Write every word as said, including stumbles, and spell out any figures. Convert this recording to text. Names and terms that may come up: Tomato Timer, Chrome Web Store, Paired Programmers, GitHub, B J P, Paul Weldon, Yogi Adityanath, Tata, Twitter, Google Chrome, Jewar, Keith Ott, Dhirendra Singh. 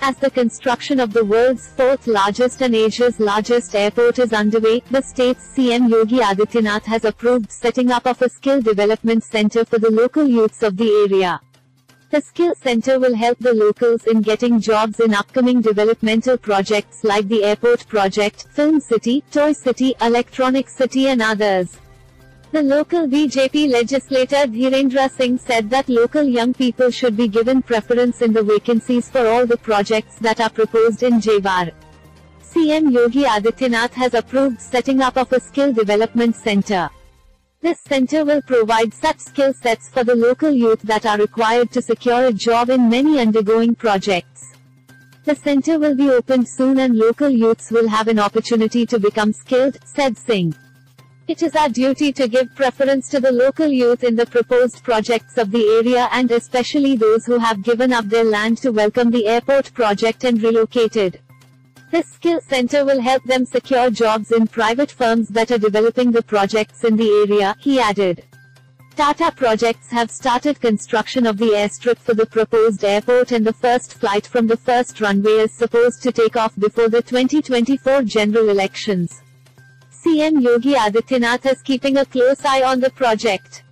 As the construction of the world's fourth largest and Asia's largest airport is underway, the state's C M Yogi Adityanath has approved setting up of a skill development center for the local youths of the area. The skill center will help the locals in getting jobs in upcoming developmental projects like the airport project, Film City, Toy City, Electronic City and others. The local B J P legislator Dhirendra Singh said that local young people should be given preference in the vacancies for all the projects that are proposed in Jewar. C M Yogi Adityanath has approved setting up of a skill development center. This center will provide such skill sets for the local youth that are required to secure a job in many undergoing projects. The center will be opened soon and local youths will have an opportunity to become skilled, said Singh. It is our duty to give preference to the local youth in the proposed projects of the area and especially those who have given up their land to welcome the airport project and relocated. This skill center will help them secure jobs in private firms that are developing the projects in the area, he added. Tata projects have started construction of the airstrip for the proposed airport and the first flight from the first runway is supposed to take off before the twenty twenty-four general elections. C M Yogi Adityanath is keeping a close eye on the project.